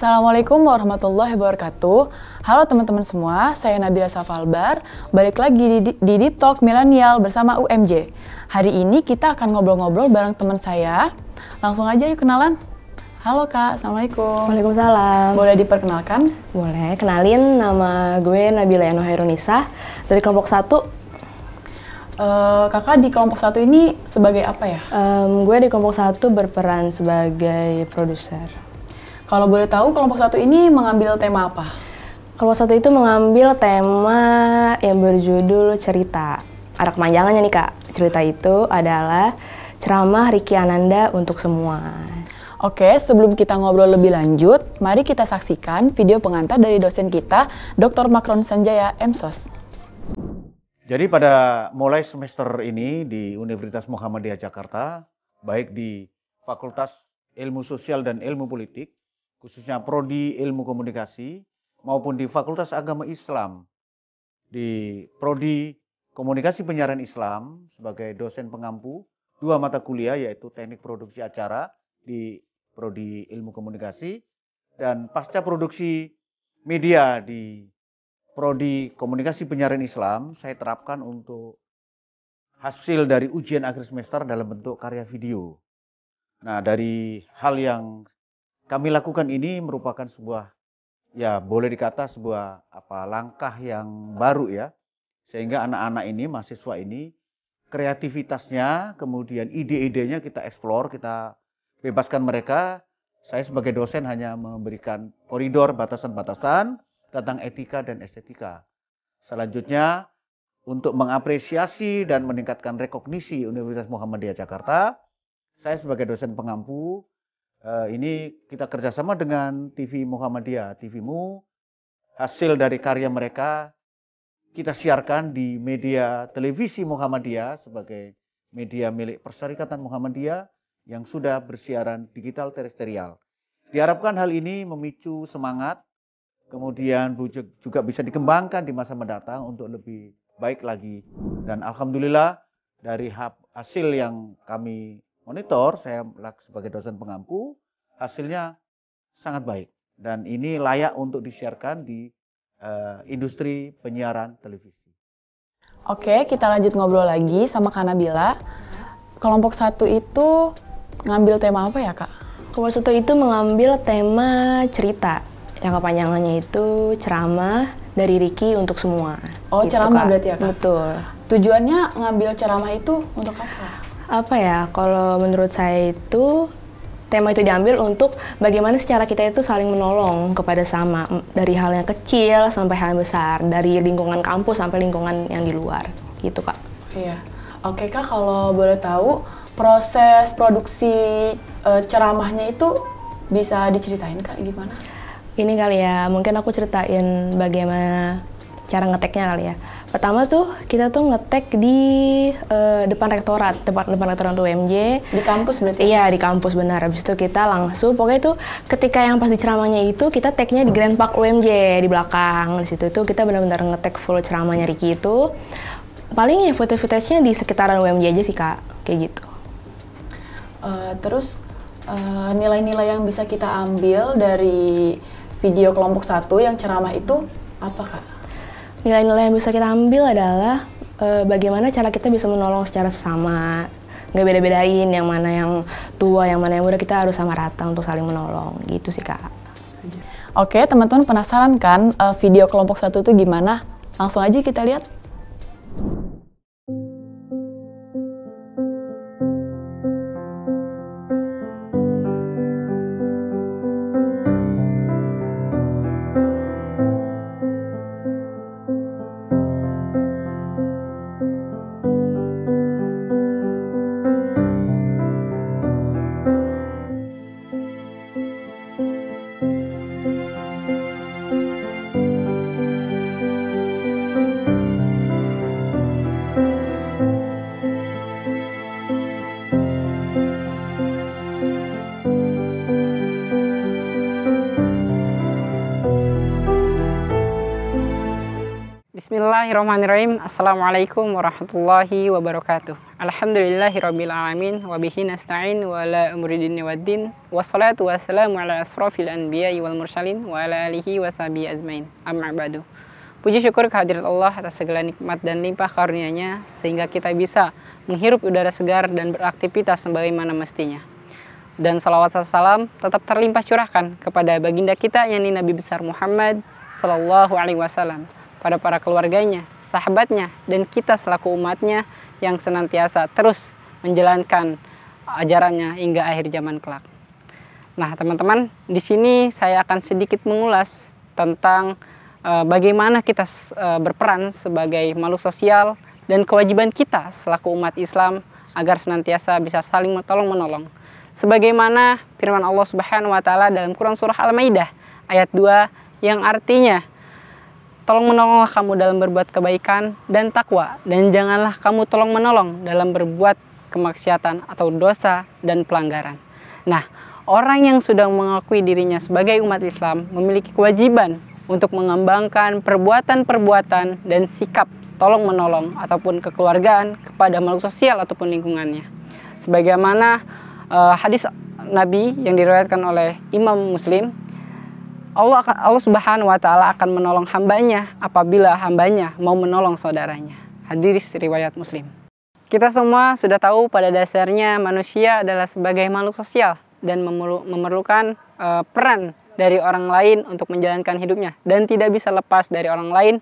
Assalamualaikum warahmatullahi wabarakatuh. Halo teman-teman semua, saya Nabila Safalbar. Balik lagi di Deep Talk Millennial bersama UMJ. Hari ini kita akan ngobrol-ngobrol bareng teman saya. Langsung aja yuk kenalan. Halo Kak, Assalamualaikum. Waalaikumsalam. Boleh diperkenalkan? Boleh, kenalin nama gue Nabila Yano Hayronisa dari kelompok 1. Kakak di kelompok 1 ini sebagai apa ya? Gue di kelompok 1 berperan sebagai produser. Kalau boleh tahu, kelompok 1 ini mengambil tema apa? Kelompok 1 itu mengambil tema yang berjudul cerita. Arah kemanjangannya nih Kak, cerita itu adalah ceramah Rizki Ananda untuk semua. Oke, sebelum kita ngobrol lebih lanjut, mari kita saksikan video pengantar dari dosen kita, Dr. Makrun Sanjaya, MSOS. Jadi pada mulai semester ini di Universitas Muhammadiyah Jakarta, baik di Fakultas Ilmu Sosial dan Ilmu Politik, khususnya Prodi Ilmu Komunikasi, maupun di Fakultas Agama Islam, di Prodi Komunikasi Penyiaran Islam sebagai dosen pengampu 2 mata kuliah, yaitu Teknik Produksi Acara di Prodi Ilmu Komunikasi, dan Pasca Produksi Media di Prodi Komunikasi Penyiaran Islam saya terapkan untuk hasil dari ujian akhir semester dalam bentuk karya video. Nah, dari hal yang kami lakukan ini merupakan sebuah, ya boleh dikata sebuah langkah yang baru ya. Sehingga anak-anak ini, mahasiswa ini, kreativitasnya, kemudian ide-idenya kita eksplor, kita bebaskan mereka. Saya sebagai dosen hanya memberikan koridor, batasan-batasan tentang etika dan estetika. Selanjutnya, untuk mengapresiasi dan meningkatkan rekognisi Universitas Muhammadiyah Jakarta, saya sebagai dosen pengampu, ini kita kerjasama dengan TV Muhammadiyah, TVMU. Hasil dari karya mereka, kita siarkan di media televisi Muhammadiyah sebagai media milik Persyarikatan Muhammadiyah yang sudah bersiaran digital terestrial. Diharapkan hal ini memicu semangat, kemudian juga bisa dikembangkan di masa mendatang untuk lebih baik lagi. Dan alhamdulillah dari hasil yang kami monitor, saya sebagai dosen pengampu, hasilnya sangat baik. Dan ini layak untuk disiarkan di industri penyiaran televisi. Oke, kita lanjut ngobrol lagi sama Kak Nabila. Kelompok 1 itu ngambil tema apa ya Kak? Kelompok 1 itu mengambil tema cerita. Yang kepanjangannya itu ceramah dari Rizki untuk semua. Oh, gitu, ceramah Kak. Berarti ya Kak? Betul. Tujuannya ngambil ceramah itu untuk apa? Apa ya, kalau menurut saya itu tema itu diambil untuk bagaimana secara kita itu saling menolong kepada sama. Dari hal yang kecil sampai hal yang besar. Dari lingkungan kampus sampai lingkungan yang di luar. Gitu Kak. Iya. Oke Kak, kalau boleh tahu proses produksi ceramahnya itu bisa diceritain Kak gimana? Ini kali ya, mungkin aku ceritain bagaimana cara ngeteknya kali ya. Pertama tuh, kita tuh ngetek di depan rektorat UMJ. Di kampus berarti? Iya, di kampus benar. Habis itu kita langsung, pokoknya itu ketika yang pas di ceramahnya itu, kita tagnya di Grand Park UMJ, di belakang. Di situ itu kita benar-benar ngetek full ceramahnya Rizki itu. Paling ya footage-footage-nya di sekitaran UMJ aja sih Kak, kayak gitu. Terus, nilai-nilai yang bisa kita ambil dari video kelompok 1 yang ceramah itu apa Kak? Nilai-nilai yang bisa kita ambil adalah bagaimana cara kita bisa menolong secara sesama, nggak beda-bedain yang mana yang tua, yang mana yang muda, kita harus sama rata untuk saling menolong, gitu sih Kak. Oke, teman-teman penasaran kan video kelompok 1 itu gimana? Langsung aja kita lihat. Bismillahirrahmanirrahim. Assalamualaikum warahmatullahi wabarakatuh. Alhamdulillahirabbil alamin wa bihi nasta'in wa la amri dinni waddin wassalatu wassalamu ala asrofil anbiya'i wal mursalin wa ala alihi washabihi ajmain. Amma ba'du. Puji syukur kehadirat Allah atas segala nikmat dan limpah karunia-Nya sehingga kita bisa menghirup udara segar dan beraktivitas sebagaimana mestinya. Dan salawat serta salam tetap terlimpah curahkan kepada baginda kita yakni Nabi besar Muhammad sallallahu alaihi wasallam, pada para keluarganya, sahabatnya, dan kita selaku umatnya yang senantiasa terus menjalankan ajarannya hingga akhir zaman kelak. Nah, teman-teman, di sini saya akan sedikit mengulas tentang bagaimana kita berperan sebagai makhluk sosial dan kewajiban kita selaku umat Islam agar senantiasa bisa saling tolong-menolong. Sebagaimana firman Allah Subhanahu wa taala dalam Quran surah Al-Maidah ayat 2 yang artinya, tolong-menolonglah kamu dalam berbuat kebaikan dan takwa, dan janganlah kamu tolong-menolong dalam berbuat kemaksiatan atau dosa dan pelanggaran. Nah, orang yang sudah mengakui dirinya sebagai umat Islam memiliki kewajiban untuk mengembangkan perbuatan-perbuatan dan sikap tolong-menolong ataupun kekeluargaan kepada makhluk sosial ataupun lingkungannya. Sebagaimana hadis Nabi yang diriwayatkan oleh Imam Muslim, Allah Subhanahu wa taala akan menolong hambanya apabila hambanya mau menolong saudaranya. Hadis riwayat Muslim. Kita semua sudah tahu pada dasarnya manusia adalah sebagai makhluk sosial dan memerlukan peran dari orang lain untuk menjalankan hidupnya dan tidak bisa lepas dari orang lain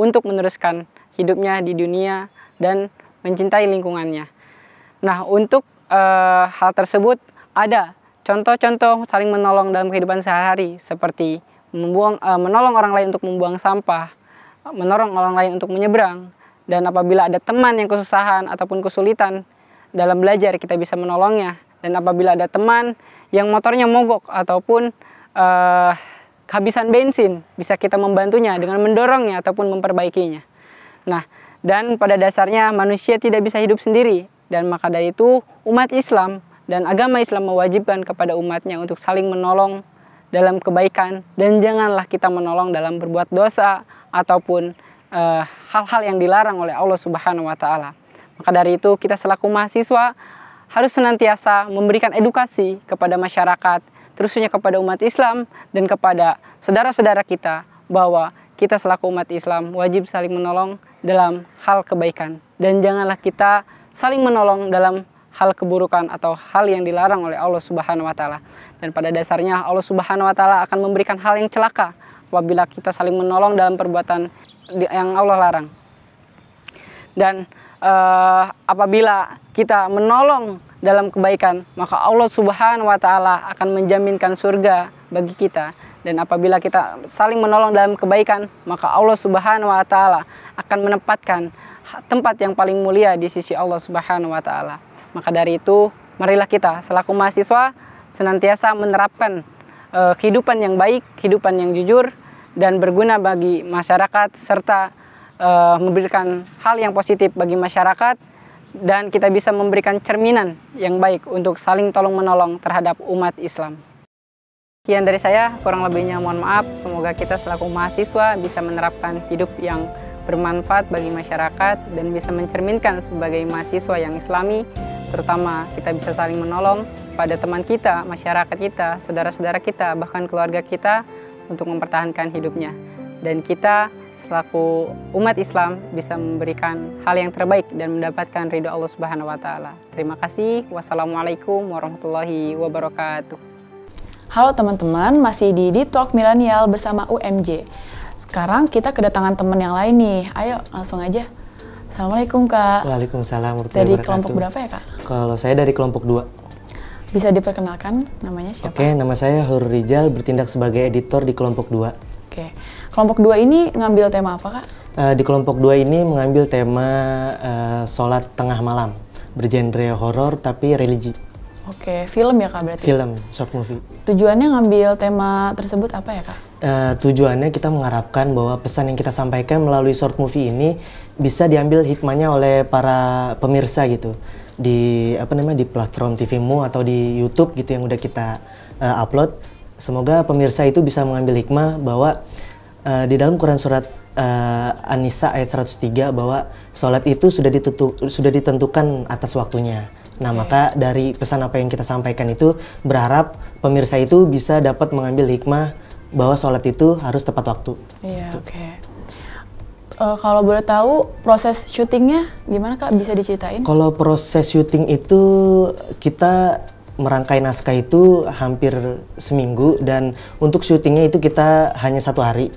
untuk meneruskan hidupnya di dunia dan mencintai lingkungannya. Nah, untuk hal tersebut ada contoh-contoh saling menolong dalam kehidupan sehari-hari seperti menolong orang lain untuk membuang sampah, menolong orang lain untuk menyeberang, dan apabila ada teman yang kesusahan ataupun kesulitan dalam belajar kita bisa menolongnya, dan apabila ada teman yang motornya mogok ataupun kehabisan bensin bisa kita membantunya dengan mendorongnya ataupun memperbaikinya. Nah, dan pada dasarnya manusia tidak bisa hidup sendiri, dan maka dari itu umat Islam dan agama Islam mewajibkan kepada umatnya untuk saling menolong dalam kebaikan, dan janganlah kita menolong dalam berbuat dosa ataupun hal-hal yang dilarang oleh Allah Subhanahu wa taala. Maka dari itu kita selaku mahasiswa harus senantiasa memberikan edukasi kepada masyarakat, terusnya kepada umat Islam dan kepada saudara-saudara kita bahwa kita selaku umat Islam wajib saling menolong dalam hal kebaikan, dan janganlah kita saling menolong dalam hal keburukan atau hal yang dilarang oleh Allah Subhanahu wa taala. Dan pada dasarnya Allah Subhanahu wa taala akan memberikan hal yang celaka apabila kita saling menolong dalam perbuatan yang Allah larang. Dan apabila kita menolong dalam kebaikan, maka Allah Subhanahu wa taala akan menjaminkan surga bagi kita. Dan apabila kita saling menolong dalam kebaikan, maka Allah Subhanahu wa taala akan menempatkan tempat yang paling mulia di sisi Allah Subhanahu wa taala. Maka dari itu, marilah kita selaku mahasiswa senantiasa menerapkan kehidupan yang baik, kehidupan yang jujur, dan berguna bagi masyarakat, serta memberikan hal yang positif bagi masyarakat, dan kita bisa memberikan cerminan yang baik untuk saling tolong-menolong terhadap umat Islam. Sekian dari saya, kurang lebihnya mohon maaf. Semoga kita selaku mahasiswa bisa menerapkan hidup yang bermanfaat bagi masyarakat dan bisa mencerminkan sebagai mahasiswa yang Islami. Terutama kita bisa saling menolong pada teman kita, masyarakat kita, saudara-saudara kita, bahkan keluarga kita untuk mempertahankan hidupnya. Dan kita selaku umat Islam bisa memberikan hal yang terbaik dan mendapatkan ridho Allah Subhanahu wa taala. Terima kasih. Wassalamualaikum warahmatullahi wabarakatuh. Halo teman-teman, masih di Deep Talk Millennial bersama UMJ. Sekarang kita kedatangan teman yang lain nih. Ayo langsung aja. Assalamualaikum Kak. Waalaikumsalam warahmatullahi wabarakatuh. Dari kelompok berapa ya Kak? Kalau saya dari kelompok 2. Bisa diperkenalkan namanya siapa? Oke, nama saya Hurrijal, bertindak sebagai editor di kelompok 2. Oke, kelompok 2 ini ngambil tema apa Kak? Di kelompok 2 ini mengambil tema sholat tengah malam, bergenre horor tapi religi. Oke, film ya Kak berarti? Film, short movie. Tujuannya ngambil tema tersebut apa ya Kak? Tujuannya kita mengharapkan bahwa pesan yang kita sampaikan melalui short movie ini bisa diambil hikmahnya oleh para pemirsa gitu di di platform TV Mu atau di YouTube gitu yang udah kita upload. Semoga pemirsa itu bisa mengambil hikmah bahwa di dalam Quran surat An-Nisa ayat 103 bahwa sholat itu sudah ditentukan atas waktunya. Nah, maka dari pesan apa yang kita sampaikan itu, berharap pemirsa itu bisa dapat mengambil hikmah bahwa sholat itu harus tepat waktu. Iya, gitu. Oke. Kalau boleh tahu proses syutingnya gimana, Kak? Bisa diceritain? Kalau proses syuting itu kita merangkai naskah itu hampir seminggu, dan untuk syutingnya itu kita hanya 1 hari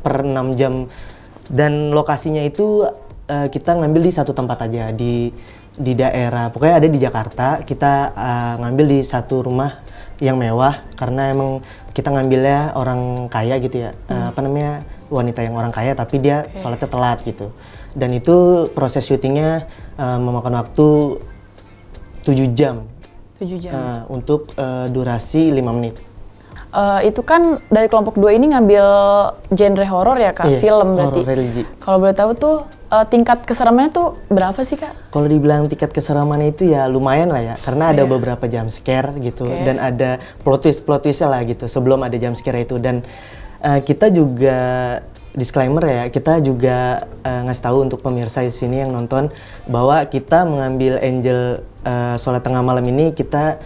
per 6 jam, dan lokasinya itu kita ngambil di 1 tempat aja di daerah, pokoknya ada di Jakarta. Kita ngambil di 1 rumah yang mewah karena emang kita ngambilnya orang kaya gitu ya, apa namanya, wanita yang orang kaya tapi dia sholatnya telat gitu. Dan itu proses syutingnya memakan waktu 7 jam. Untuk durasi 5 menit. Itu kan dari kelompok 2 ini ngambil genre horor ya, Kak? Iya, film berarti. Horor religi. Kalau boleh tahu tuh tingkat keseramannya tuh berapa sih, Kak? Kalau dibilang tingkat keseramannya itu ya lumayan lah ya, karena ada beberapa jump scare gitu, dan ada plot twist-plot twistnya lah gitu sebelum ada jump scare itu. Dan kita juga disclaimer ya, kita juga ngasih tahu untuk pemirsa di sini yang nonton bahwa kita mengambil angel sholat tengah malam ini, kita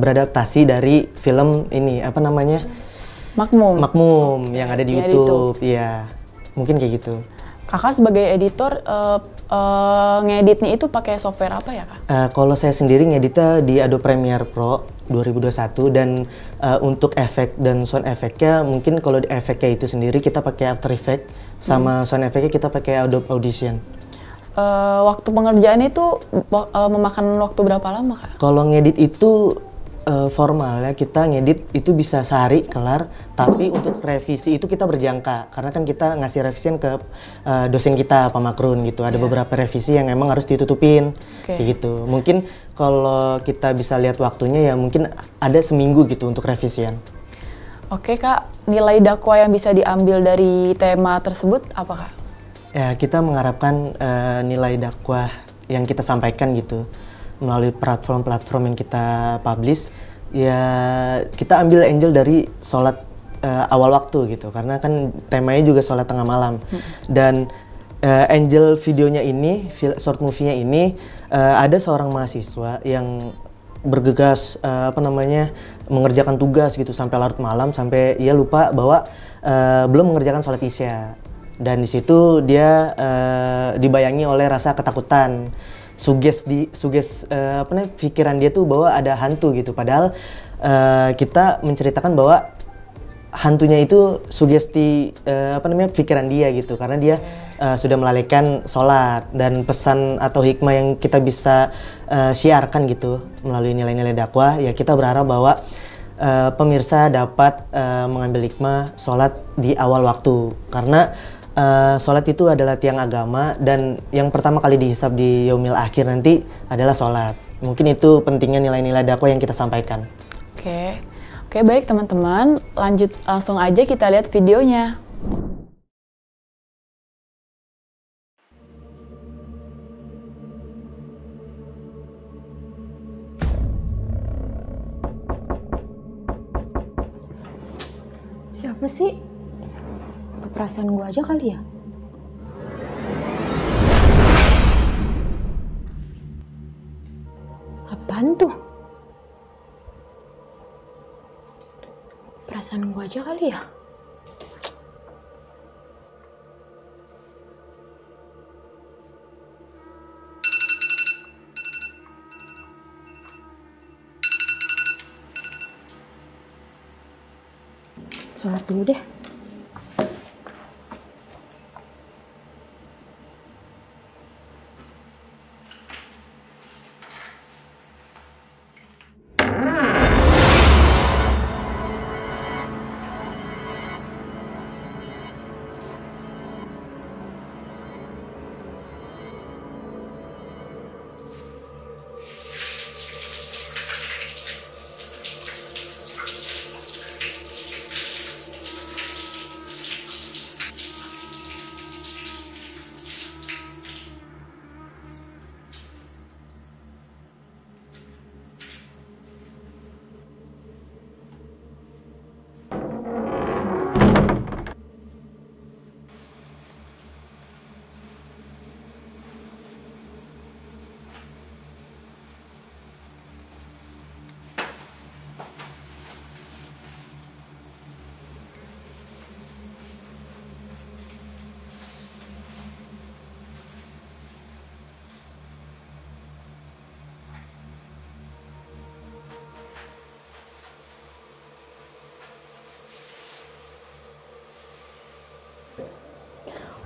beradaptasi dari film ini, apa namanya, Makmum yang ada di YouTube. Iya, mungkin kayak gitu. Kakak sebagai editor ngeditnya itu pakai software apa ya, Kak? Kalau saya sendiri ngeditnya di Adobe Premiere Pro 2021, dan untuk efek dan sound efeknya, mungkin kalau di efeknya itu sendiri kita pakai After Effects, sama sound efeknya kita pakai Adobe Audition. Waktu pengerjaan itu memakan waktu berapa lama, Kak? Kalau ngedit itu formal ya, kita ngedit itu bisa sehari kelar, tapi untuk revisi itu kita berjangka karena kan kita ngasih revisian ke dosen kita, Pak Makrun gitu. Ada beberapa revisi yang emang harus ditutupin kayak gitu. Mungkin kalau kita bisa lihat waktunya ya mungkin ada seminggu gitu untuk revisian. Oke, Kak, nilai dakwah yang bisa diambil dari tema tersebut apa, Kak? Ya, kita mengharapkan nilai dakwah yang kita sampaikan gitu melalui platform-platform yang kita publish, ya kita ambil angel dari sholat awal waktu gitu, karena kan temanya juga sholat tengah malam. Dan angel videonya ini, short movie-nya ini, ada seorang mahasiswa yang bergegas apa namanya, mengerjakan tugas gitu sampai larut malam, sampai ia lupa bahwa belum mengerjakan sholat isya. Dan di situ dia dibayangi oleh rasa ketakutan. Suges apa namanya, pikiran dia tuh bahwa ada hantu gitu, padahal kita menceritakan bahwa hantunya itu sugesti apa namanya, pikiran dia gitu, karena dia sudah melalaikan sholat. Dan pesan atau hikmah yang kita bisa siarkan gitu melalui nilai-nilai dakwah, ya kita berharap bahwa pemirsa dapat mengambil hikmah sholat di awal waktu, karena sholat itu adalah tiang agama, dan yang pertama kali dihisab di yaumil akhir nanti adalah sholat. Mungkin itu pentingnya nilai-nilai dakwah yang kita sampaikan. Oke, baik teman-teman, lanjut langsung aja kita lihat videonya. Siapa sih? Perasaan gue aja kali ya. Apaan tuh? Perasaan gue aja kali ya. Sholat dulu deh.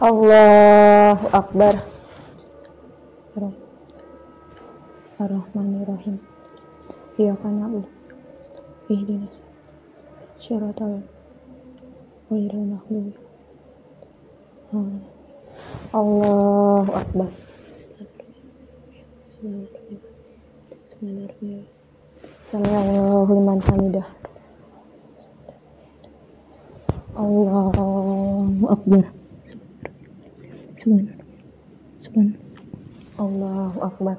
Allahu Akbar. Ar-Rahmanirrahim. Iyyaka na'budu wa iyyaka nasta'in. Shiratal ghairil maghdubi. Allahu Akbar. Bismillahirrahmanirrahim. Sami'allahu liman hamidah. Allahu Akbar. Subhanallah. Allahu Akbar.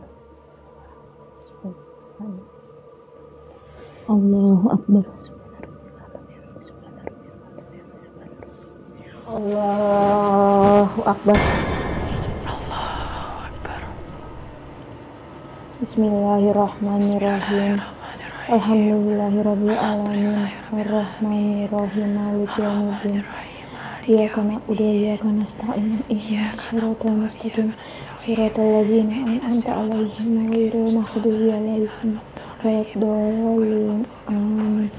Allahu Akbar. Allahu Akbar. Allahu Akbar. Bismillahirrahmanirrahim. Alhamdulillahirabbil alamin. Arrahmanirrahim. Maliki yaumiddin. Iyyaka na'budu wa iyyaka nasta'in. Ihdinas siratal mustaqim. Siratal ladzina an'amta 'alaihim ghairil maghdubi 'alaihim waladdallin. Amin.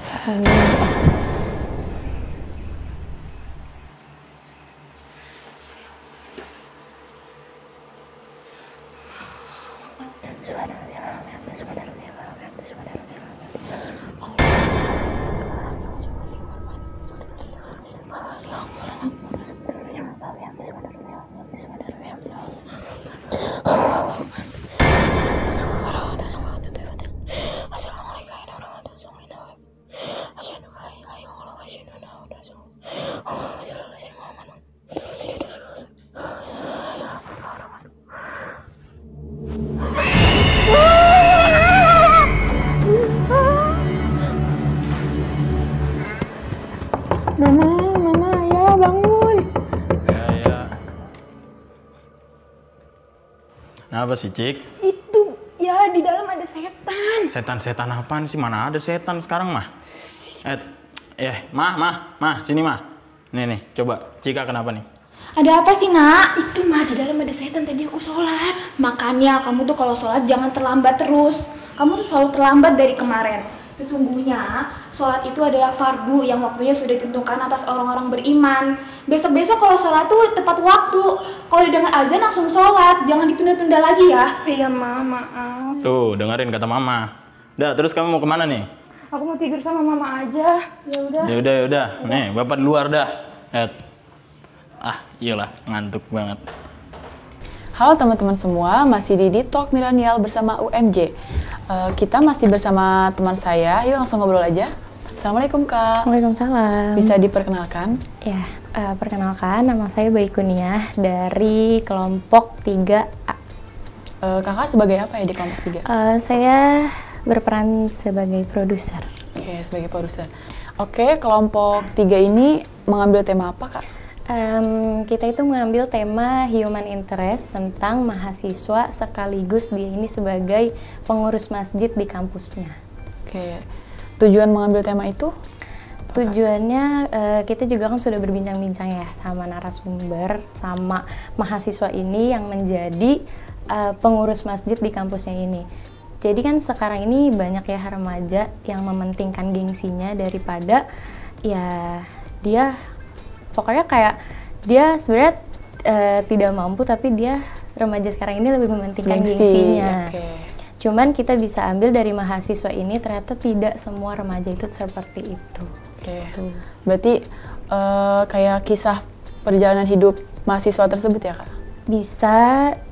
Apa sih, Cik? Itu, ya di dalam ada setan. Setan-setan apaan sih? Mana ada setan sekarang, mah? Sini, mah. Nih, coba. Cika kenapa nih? Ada apa sih, nak? Itu, mah, di dalam ada setan. Tadi aku sholat. Makanya kamu tuh kalau sholat jangan terlambat terus. Kamu tuh selalu terlambat dari kemarin. Sesungguhnya, sholat itu adalah fardu yang waktunya sudah ditentukan atas orang-orang beriman. Besok-besok kalau sholat tuh tepat waktu. Kalau didengar azan langsung sholat, jangan ditunda-tunda lagi ya. Iya, Mama, maaf. Tuh, dengerin kata Mama. Udah, terus kamu mau kemana nih? Aku mau tidur sama Mama aja. Ya udah. Nih, Bapak di luar dah. Iyalah, ngantuk banget. Halo teman-teman semua, masih di Deep Talk Millennial bersama UMJ. Kita masih bersama teman saya. Yuk langsung ngobrol aja. Assalamualaikum, Kak. Waalaikumsalam. Bisa diperkenalkan? Ya. Perkenalkan, nama saya Bayi Kuniah dari kelompok 3A. Kakak sebagai apa ya di kelompok 3? Saya berperan sebagai produser. Oke, sebagai produser. Oke, kelompok 3 ini mengambil tema apa, Kak? Kita itu mengambil tema Human Interest tentang mahasiswa sekaligus dia ini sebagai pengurus masjid di kampusnya. Oke, tujuan mengambil tema itu? Tujuannya kita juga kan sudah berbincang-bincang ya sama narasumber, sama mahasiswa ini yang menjadi pengurus masjid di kampusnya ini. Jadi kan sekarang ini banyak ya remaja yang mementingkan gengsinya daripada ya dia pokoknya kayak dia sebenarnya tidak mampu, tapi dia remaja sekarang ini lebih mementingkan gengsinya. Okay. Cuman kita bisa ambil dari mahasiswa ini ternyata tidak semua remaja itu seperti itu. Oke. Berarti kayak kisah perjalanan hidup mahasiswa tersebut ya, Kak? Bisa,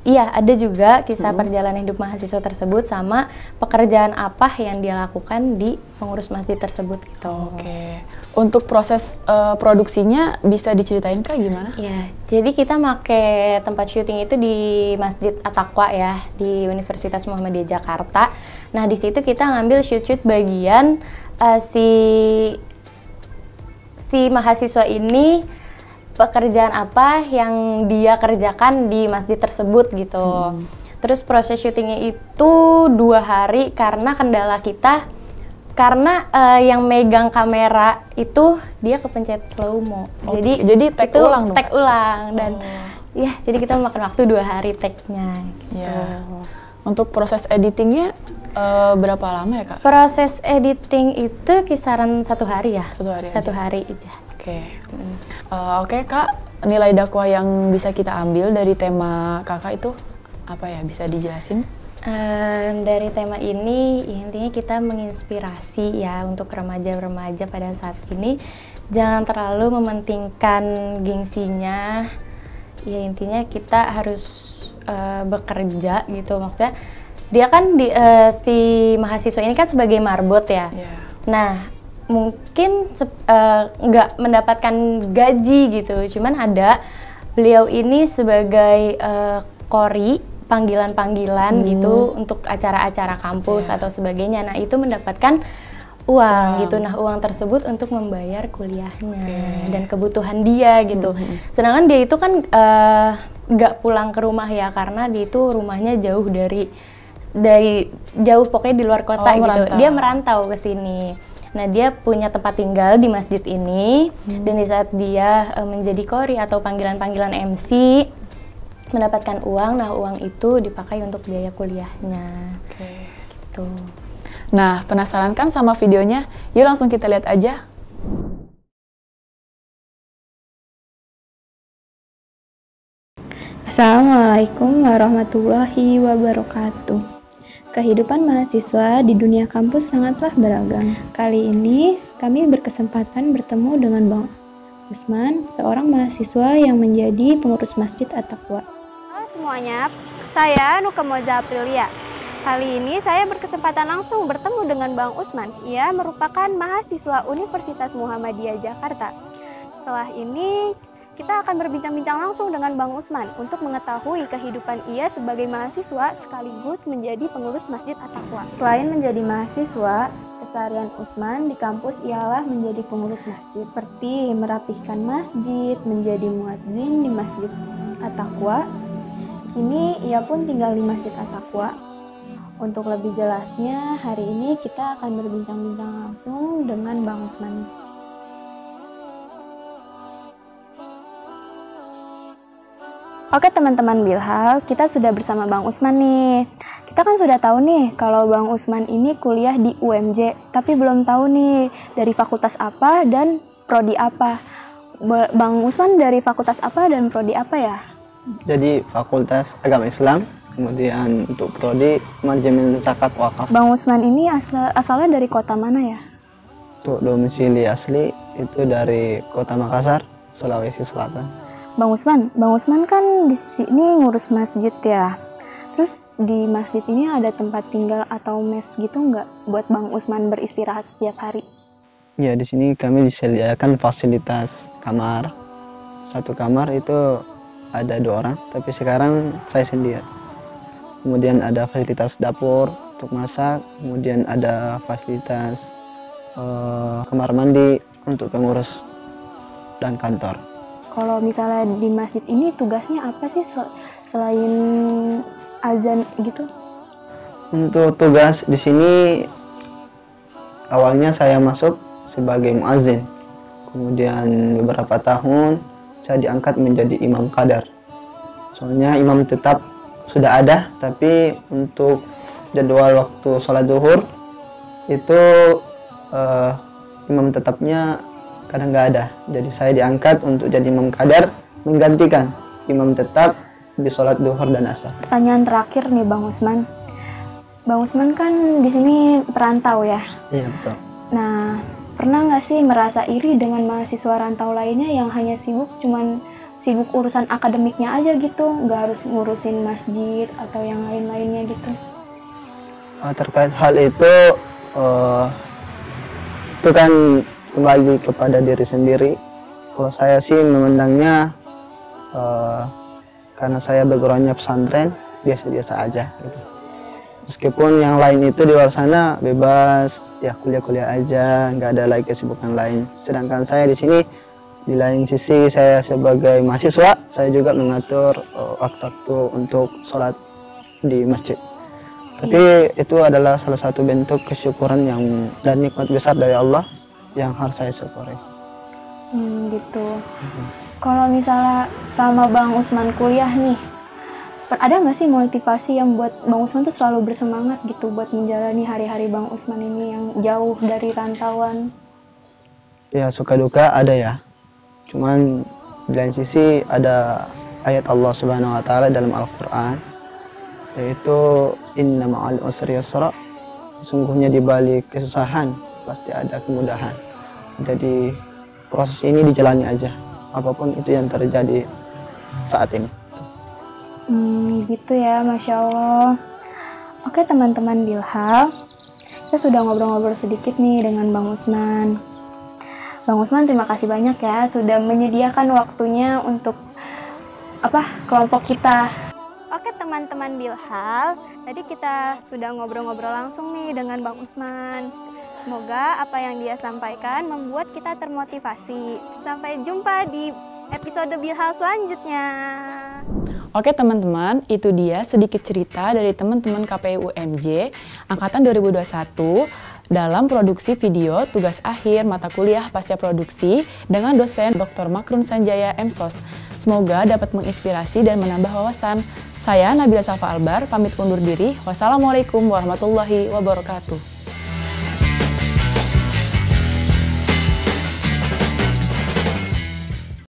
iya ada juga kisah perjalanan hidup mahasiswa tersebut sama pekerjaan apa yang dia lakukan di pengurus masjid tersebut gitu. Oke. Untuk proses produksinya bisa diceritain, Kak, gimana? Ya, jadi kita pakai tempat syuting itu di Masjid At-Taqwa ya, di Universitas Muhammadiyah Jakarta. Nah, di situ kita ngambil shoot-shoot bagian si mahasiswa ini pekerjaan apa yang dia kerjakan di masjid tersebut gitu. Terus proses syutingnya itu 2 hari karena kendala kita. Karena yang megang kamera itu dia kepencet slow mo, jadi take itu ulang, dan ya jadi kita makan waktu 2 hari take-nya. Gitu. Ya. Untuk proses editingnya berapa lama ya, Kak? Proses editing itu kisaran 1 hari ya. Satu hari aja. Oke. Oke, Kak, nilai dakwah yang bisa kita ambil dari tema kakak itu apa ya, bisa dijelasin? Dari tema ini intinya kita menginspirasi ya untuk remaja-remaja pada saat ini, jangan terlalu mementingkan gengsinya ya, intinya kita harus bekerja gitu, maksudnya dia kan si mahasiswa ini kan sebagai marbot ya, yeah. Nah mungkin nggak mendapatkan gaji gitu, cuman ada beliau ini sebagai kori panggilan-panggilan gitu untuk acara-acara kampus atau sebagainya. Nah, itu mendapatkan uang gitu. Nah, uang tersebut untuk membayar kuliahnya dan kebutuhan dia gitu. Sedangkan dia itu kan nggak pulang ke rumah ya, karena dia itu rumahnya jauh dari jauh, pokoknya di luar kota gitu. Merantau. Dia merantau ke sini. Nah, dia punya tempat tinggal di masjid ini dan di saat dia menjadi kori atau panggilan-panggilan MC mendapatkan uang, nah uang itu dipakai untuk biaya kuliahnya. Oke. Gitu. Nah, penasaran kan sama videonya? Yuk langsung kita lihat aja. Assalamualaikum warahmatullahi wabarakatuh. Kehidupan mahasiswa di dunia kampus sangatlah beragam. Kali ini kami berkesempatan bertemu dengan Bang Usman, seorang mahasiswa yang menjadi pengurus Masjid At-Taqwa. Semuanya, saya Nuka Moza Aprilia. Kali ini saya berkesempatan langsung bertemu dengan Bang Usman. Ia merupakan mahasiswa Universitas Muhammadiyah Jakarta. Setelah ini, kita akan berbincang-bincang langsung dengan Bang Usman untuk mengetahui kehidupan ia sebagai mahasiswa sekaligus menjadi pengurus Masjid At-Taqwa. Selain menjadi mahasiswa, keseharian Usman di kampus ialah menjadi pengurus masjid, seperti merapihkan masjid, menjadi muadzin di Masjid At-Taqwa. Kini ia pun tinggal di Masjid At-Taqwa. Untuk lebih jelasnya, hari ini kita akan berbincang-bincang langsung dengan Bang Usman. Oke teman-teman Bilhal, kita sudah bersama Bang Usman nih. Kita kan sudah tahu nih kalau Bang Usman ini kuliah di UMJ, tapi belum tahu nih dari fakultas apa dan prodi apa. Bang Usman dari fakultas apa dan prodi apa ya? Jadi Fakultas Agama Islam, kemudian untuk prodi Manajemen Zakat Wakaf. Bang Usman ini asalnya dari kota mana ya? Untuk domisili asli itu dari kota Makassar, Sulawesi Selatan. Bang Usman kan di sini ngurus masjid ya. Terus di masjid ini ada tempat tinggal atau mes gitu nggak buat Bang Usman beristirahat setiap hari? Ya, di sini kami disediakan fasilitas kamar. Satu kamar itu ada 2 orang, tapi sekarang saya sendiri. Kemudian ada fasilitas dapur untuk masak, kemudian ada fasilitas kamar mandi untuk pengurus dan kantor. Kalau misalnya di masjid ini tugasnya apa sih selain azan gitu? Untuk tugas di sini awalnya saya masuk sebagai muazzin, kemudian beberapa tahun saya diangkat menjadi imam kadar. Soalnya imam tetap sudah ada, tapi untuk jadwal waktu sholat zuhur itu imam tetapnya kadang nggak ada. Jadi saya diangkat untuk jadi imam kadar, menggantikan imam tetap di sholat zuhur dan asar. Pertanyaan terakhir nih Bang Usman. Bang Usman kan di sini perantau ya? Iya betul. Nah, pernah nggak sih merasa iri dengan mahasiswa rantau lainnya yang hanya sibuk urusan akademiknya aja gitu, nggak harus ngurusin masjid atau yang lain-lainnya gitu? Terkait hal itu kan kembali kepada diri sendiri. Kalau saya sih memandangnya karena saya berguruannya pesantren, biasa-biasa aja gitu. Meskipun yang lain itu di luar sana bebas, ya kuliah-kuliah aja, nggak ada lagi kesibukan lain. Sedangkan saya di sini, di lain sisi saya sebagai mahasiswa, saya juga mengatur waktu-waktu untuk sholat di masjid. Tapi itu adalah salah satu bentuk kesyukuran dan nikmat besar dari Allah yang harus saya syukuri. Gitu. Kalau misalnya selama Bang Usman kuliah nih, ada nggak sih motivasi yang buat Bang Usman tuh selalu bersemangat gitu buat menjalani hari-hari Bang Usman ini yang jauh dari rantauan? Ya, suka duka ada ya. Cuman Di lain sisi ada ayat Allah Subhanahu wa taala dalam Al-Qur'an, yaitu inna ma'al usri yusra, sesungguhnya di balik kesusahan pasti ada kemudahan. Jadi proses ini dijalani aja, apapun itu yang terjadi saat ini. Gitu ya, Masya Allah. Oke teman-teman Bilhal, kita sudah ngobrol-ngobrol sedikit nih dengan Bang Usman. Bang Usman, terima kasih banyak ya sudah menyediakan waktunya untuk kelompok kita. Oke teman-teman Bilhal, tadi kita sudah ngobrol-ngobrol langsung nih dengan Bang Usman. Semoga apa yang dia sampaikan membuat kita termotivasi. Sampai jumpa di episode Bilhal selanjutnya. Oke teman-teman, itu dia sedikit cerita dari teman-teman KPI UMJ Angkatan 2021 dalam produksi video tugas akhir mata kuliah pasca produksi dengan dosen Dr. Makrun Sanjaya M.Sos. Semoga dapat menginspirasi dan menambah wawasan. Saya Nabila Safalbar, pamit undur diri. Wassalamualaikum warahmatullahi wabarakatuh.